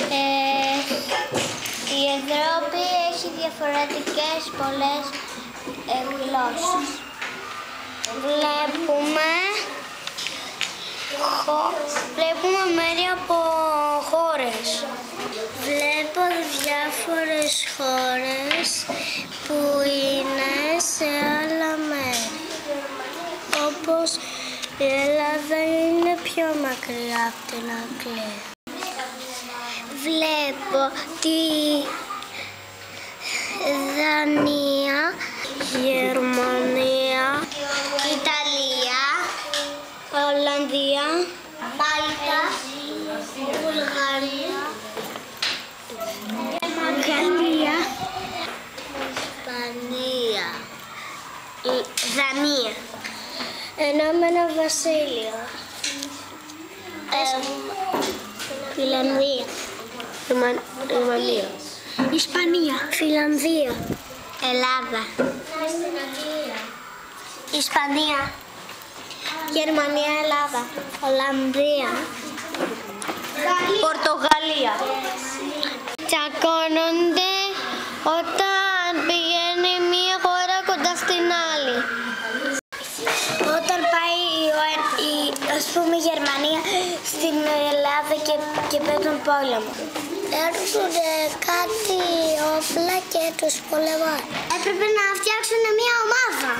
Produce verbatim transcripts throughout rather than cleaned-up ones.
Ε, η Ευρώπη έχει διαφορετικές πολλές ε, γλώσσες. Βλέπουμε, χω, βλέπουμε μέρη από χώρες. Βλέπω διάφορες χώρες που είναι σε άλλα μέρη. Όπως η Ελλάδα είναι πιο μακριά από την Αγγλία. Βλέπω τη Δανία, Γερμανία, Ιταλία, Ολλανδία, Μάλτα, Βουλγαρία, Γαλλία, Ισπανία, Δανία, Ενωμένο Βασίλειο, Φιλανδία, Ρουμανία, Ισπανία, Φιλανδία, Ελλάδα, Ισπανία, Γερμανία, Ελλάδα, Ολλανδία, Πορτογαλία. Τσακώνονται όταν πηγαίνει μία χώρα κοντά στην άλλη. Όταν πάει η, ας πούμε, η Γερμανία στην Ελλάδα και, και παίρνουν πόλεμο. Έρχονται κάτι όπλα και τους πολεμάνε. Έπρεπε να φτιάξουν μια ομάδα.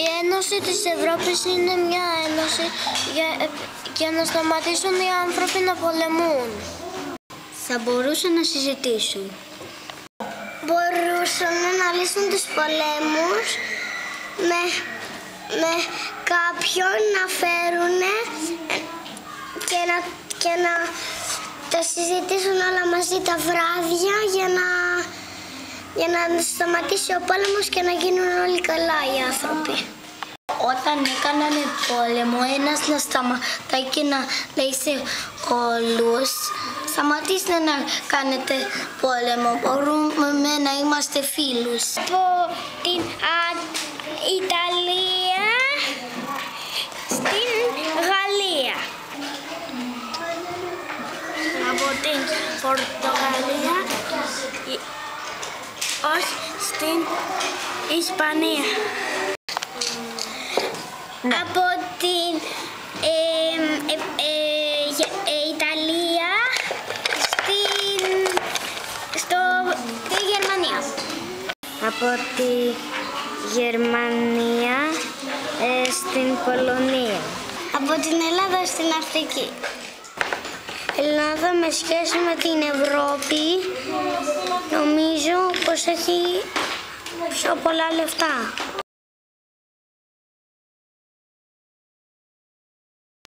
Η Ένωση της Ευρώπης είναι μια ένωση για, για να σταματήσουν οι άνθρωποι να πολεμούν. Θα μπορούσαν να συζητήσουν. Μπορούσαν να λύσουν τους πολέμους με, με κάποιον να φέρουν και να, και να τα συζητήσουν όλα μαζί τα βράδια για να, για να σταματήσει ο πόλεμος και να γίνουν όλοι καλά οι άνθρωποι. Όταν έκαναν πόλεμο, ένας να σταματάει και να λέει σε όλους, σταματήστε να κάνετε πόλεμο, μπορούμε να είμαστε φίλους. Από την α, Ιταλία στην Γαλλία. Από την Πορτογαλία ως στην Ισπανία. Ναι. Από την ε, ε, ε, ε, Ιταλία στην, στο, στη Γερμανία. Από τη Γερμανία ε, στην Πολωνία. Από την Ελλάδα στην Αφρική. Ελλάδα με σχέση με την Ευρώπη νομίζω πως έχει πιο πολλά λεφτά.